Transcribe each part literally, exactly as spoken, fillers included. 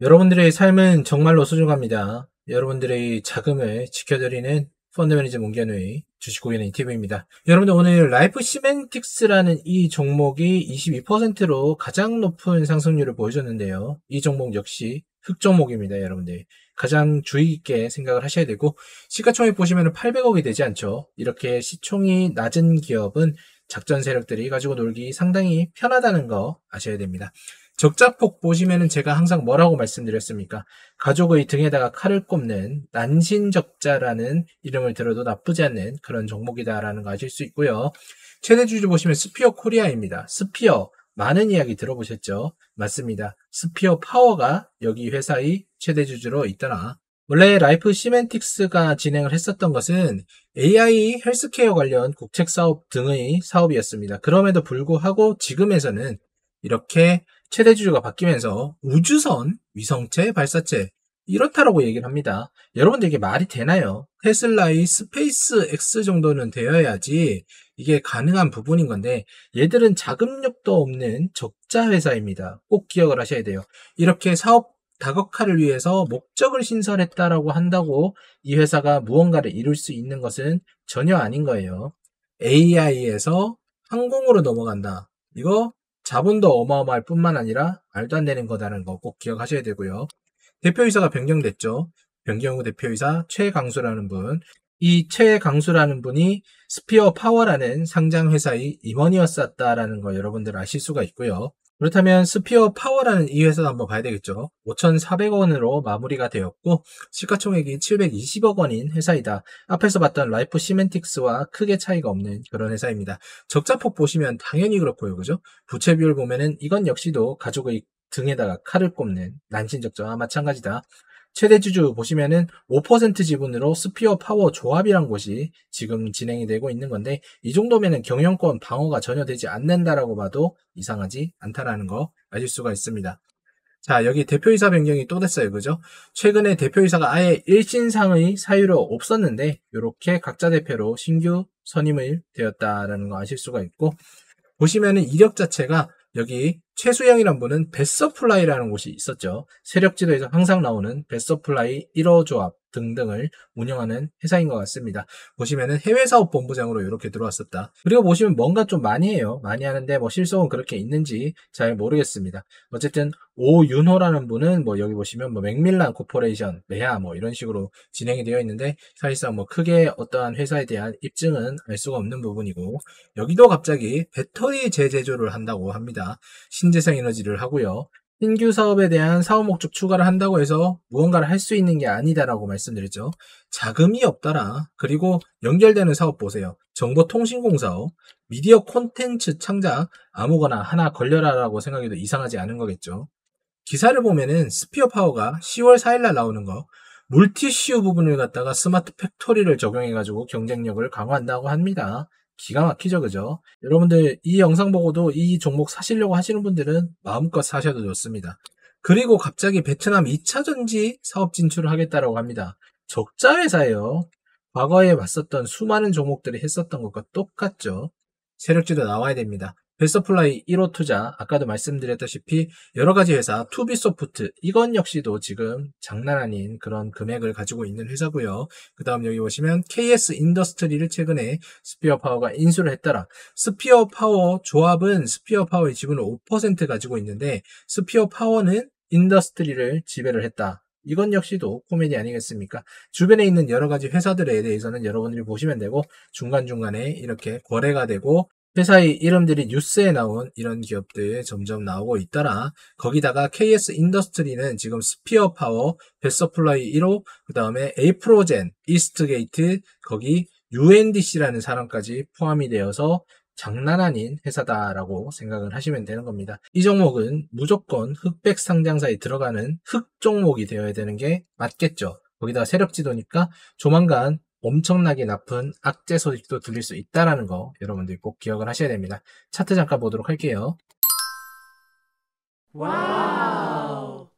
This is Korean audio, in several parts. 여러분들의 삶은 정말로 소중합니다. 여러분들의 자금을 지켜드리는 펀드 매니저 문견우의 주식고객은 티비입니다. 여러분들 오늘 라이프 시멘틱스라는 이 종목이 이십이 퍼센트로 가장 높은 상승률을 보여줬는데요. 이 종목 역시 흑종목입니다. 여러분들 가장 주의 있게 생각을 하셔야 되고, 시가총액 보시면 팔백억이 되지 않죠. 이렇게 시총이 낮은 기업은 작전 세력들이 가지고 놀기 상당히 편하다는 거 아셔야 됩니다. 적자폭 보시면은 제가 항상 뭐라고 말씀드렸습니까? 가족의 등에다가 칼을 꼽는 난신적자라는 이름을 들어도 나쁘지 않는 그런 종목이다라는 거 아실 수 있고요. 최대 주주 보시면 스피어 코리아입니다. 스피어 많은 이야기 들어보셨죠? 맞습니다. 스피어 파워가 여기 회사의 최대 주주로 있더라. 원래 라이프 시멘틱스가 진행을 했었던 것은 에이아이, 헬스케어 관련 국책 사업 등의 사업이었습니다. 그럼에도 불구하고 지금에서는 이렇게 최대 주주가 바뀌면서 우주선, 위성체, 발사체 이렇다라고 얘기를 합니다. 여러분들 이게 말이 되나요? 테슬라의 스페이스 X 정도는 되어야지 이게 가능한 부분인 건데, 얘들은 자금력도 없는 적자 회사입니다. 꼭 기억을 하셔야 돼요. 이렇게 사업 다각화를 위해서 목적을 신설했다라고 한다고 이 회사가 무언가를 이룰 수 있는 것은 전혀 아닌 거예요. 에이아이에서 항공으로 넘어간다. 이거 자본도 어마어마할 뿐만 아니라 말도 안 되는 거다라는 거 꼭 기억하셔야 되고요. 대표이사가 변경됐죠. 변경후 대표이사 최강수라는 분. 이 최강수라는 분이 스피어 파워라는 상장회사의 임원이었었다라는 거 여러분들 아실 수가 있고요. 그렇다면 스피어 파워라는 이 회사도 한번 봐야 되겠죠. 오천사백억 원으로 마무리가 되었고 시가총액이 칠백이십억 원인 회사이다. 앞에서 봤던 라이프 시멘틱스와 크게 차이가 없는 그런 회사입니다. 적자폭 보시면 당연히 그렇고요. 그죠? 부채 비율 보면은 이건 역시도 가족의 등에다가 칼을 꼽는 난신적자와 마찬가지다. 최대 주주 보시면은 오 퍼센트 지분으로 스피어 파워 조합이란 곳이 지금 진행이 되고 있는 건데, 이 정도면은 경영권 방어가 전혀 되지 않는다라고 봐도 이상하지 않다라는 거 아실 수가 있습니다. 자, 여기 대표이사 변경이 또 됐어요. 그죠? 최근에 대표이사가 아예 일신상의 사유로 없었는데 이렇게 각자 대표로 신규 선임을 되었다라는 거 아실 수가 있고, 보시면은 이력 자체가 여기 최수영이란 분은 베스퍼플라이라는 곳이 있었죠. 세력지도에서 항상 나오는 베스퍼플라이 일 호 조합 등등을 운영하는 회사인 것 같습니다. 보시면은 해외사업본부장으로 이렇게 들어왔었다. 그리고 보시면 뭔가 좀 많이 해요. 많이 하는데 뭐 실속은 그렇게 있는지 잘 모르겠습니다. 어쨌든 오윤호라는 분은 뭐 여기 보시면 뭐 맥밀란 코퍼레이션, 메아 뭐 이런 식으로 진행이 되어 있는데 사실상 뭐 크게 어떠한 회사에 대한 입증은 알 수가 없는 부분이고, 여기도 갑자기 배터리 재제조를 한다고 합니다. 신재생 에너지를 하고요. 신규 사업에 대한 사업 목적 추가를 한다고 해서 무언가를 할 수 있는 게 아니다라고 말씀드렸죠. 자금이 없더라. 그리고 연결되는 사업 보세요. 정보통신공 사업, 미디어 콘텐츠 창작, 아무거나 하나 걸려라라고 생각해도 이상하지 않은 거겠죠. 기사를 보면은 스피어 파워가 시월 사일날 나오는 거, 물티슈 부분을 갖다가 스마트 팩토리를 적용해가지고 경쟁력을 강화한다고 합니다. 기가 막히죠, 그죠? 여러분들 이 영상 보고도 이 종목 사시려고 하시는 분들은 마음껏 사셔도 좋습니다. 그리고 갑자기 베트남 이 차 전지 사업 진출을 하겠다라고 합니다. 적자 회사예요. 과거에 봤었던 수많은 종목들이 했었던 것과 똑같죠. 세력지도 나와야 됩니다. 베스퍼플라이 일 호 투자, 아까도 말씀드렸다시피 여러가지 회사, 투비소프트, 이건 역시도 지금 장난 아닌 그런 금액을 가지고 있는 회사고요. 그 다음 여기 보시면 케이에스 인더스트리를 최근에 스피어 파워가 인수를 했더라. 스피어 파워 조합은 스피어 파워의 지분을 오 퍼센트 가지고 있는데 스피어 파워는 인더스트리를 지배를 했다. 이건 역시도 코미디 아니겠습니까? 주변에 있는 여러가지 회사들에 대해서는 여러분들이 보시면 되고, 중간중간에 이렇게 거래가 되고 회사의 이름들이 뉴스에 나온 이런 기업들 점점 나오고 있더라. 거기다가 케이에스 인더스트리는 지금 스피어 파워, 베스퍼플라이 일 호, 그 다음에 에이프로젠, 이스트 게이트, 거기 유엔디씨라는 사람까지 포함이 되어서 장난 아닌 회사다라고 생각을 하시면 되는 겁니다. 이 종목은 무조건 흑백 상장사에 들어가는 흑 종목이 되어야 되는 게 맞겠죠. 거기다 세력지도니까 조만간 엄청나게 나쁜 악재 소식도 들릴 수 있다라는 거 여러분들이 꼭 기억을 하셔야 됩니다. 차트 잠깐 보도록 할게요. 와우.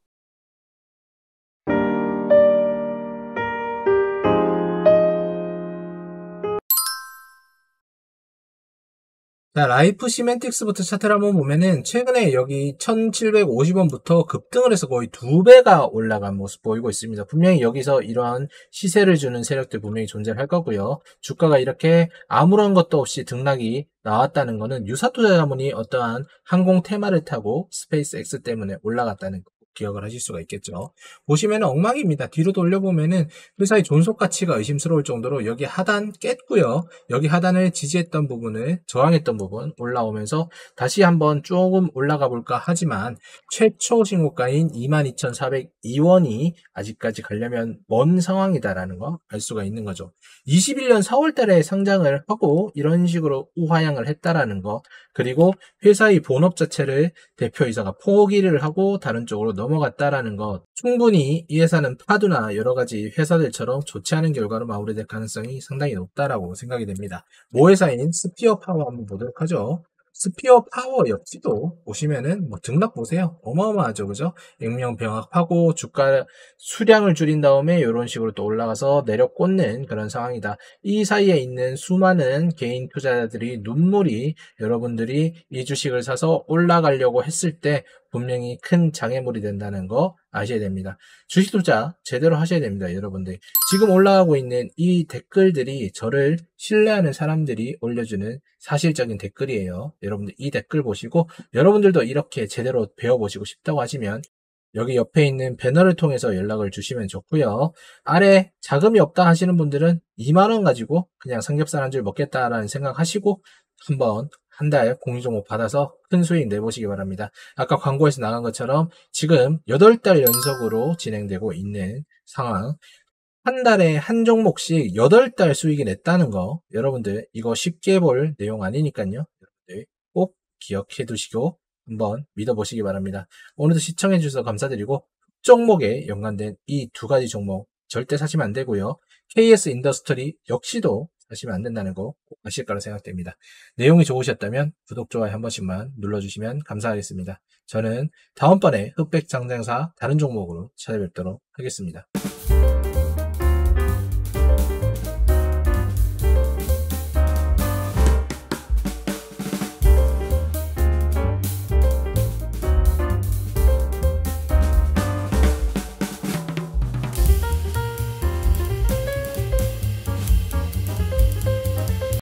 자, 자, 라이프 시멘틱스부터 차트를 한번 보면은 최근에 여기 천칠백오십 원부터 급등을 해서 거의 두 배가 올라간 모습 보이고 있습니다. 분명히 여기서 이러한 시세를 주는 세력들 분명히 존재할 거고요. 주가가 이렇게 아무런 것도 없이 등락이 나왔다는 거는 유사 투자 자문이 어떠한 항공 테마를 타고 스페이스 X 때문에 올라갔다는 거 기억을 하실 수가 있겠죠. 보시면 엉망입니다. 뒤로 돌려보면은 회사의 존속 가치가 의심스러울 정도로 여기 하단 깼고요. 여기 하단을 지지했던 부분을 저항했던 부분 올라오면서 다시 한번 조금 올라가 볼까 하지만 최초 신고가인 이만 이천사백이 원이 아직까지 가려면 먼 상황이다라는 거 알 수가 있는 거죠. 이십일 년 사월 달에 상장을 하고 이런 식으로 우하향을 했다라는 거, 그리고 회사의 본업 자체를 대표이사가 포기를 하고 다른 쪽으로 넘어갔다라는 것, 충분히 이 회사는 파두나 여러가지 회사들처럼 좋지 않은 결과로 마무리될 가능성이 상당히 높다라고 생각이 됩니다. 모회사인 스피어 파워 한번 보도록 하죠. 스피어 파워 역시도 보시면은 뭐 등락 보세요. 어마어마하죠, 그죠? 액면 병합하고 주가 수량을 줄인 다음에 이런 식으로 또 올라가서 내려 꽂는 그런 상황이다. 이 사이에 있는 수많은 개인 투자자들이 눈물이, 여러분들이 이 주식을 사서 올라가려고 했을 때 분명히 큰 장애물이 된다는 거 아셔야 됩니다. 주식 투자 제대로 하셔야 됩니다, 여러분들. 지금 올라가고 있는 이 댓글들이 저를 신뢰하는 사람들이 올려주는 사실적인 댓글이에요. 여러분들 이 댓글 보시고 여러분들도 이렇게 제대로 배워보시고 싶다고 하시면 여기 옆에 있는 배너를 통해서 연락을 주시면 좋고요. 아래 자금이 없다 하시는 분들은 이만 원 가지고 그냥 삼겹살 한 줄 먹겠다라는 생각하시고 한번 한 달 공유종목 받아서 큰 수익 내보시기 바랍니다. 아까 광고에서 나간 것처럼 지금 여덟 달 연속으로 진행되고 있는 상황, 한 달에 한 종목씩 여덟 달 수익이 냈다는 거, 여러분들 이거 쉽게 볼 내용 아니니까요. 여러분들 꼭 기억해 두시고 한번 믿어보시기 바랍니다. 오늘도 시청해 주셔서 감사드리고 종목에 연관된 이 두 가지 종목 절대 사시면 안 되고요. 케이에스 인더스트리 역시도 사시면 안 된다는 거 꼭 아실 거라 생각됩니다. 내용이 좋으셨다면 구독, 좋아요 한 번씩만 눌러주시면 감사하겠습니다. 저는 다음번에 흑백 장대행사 다른 종목으로 찾아뵙도록 하겠습니다.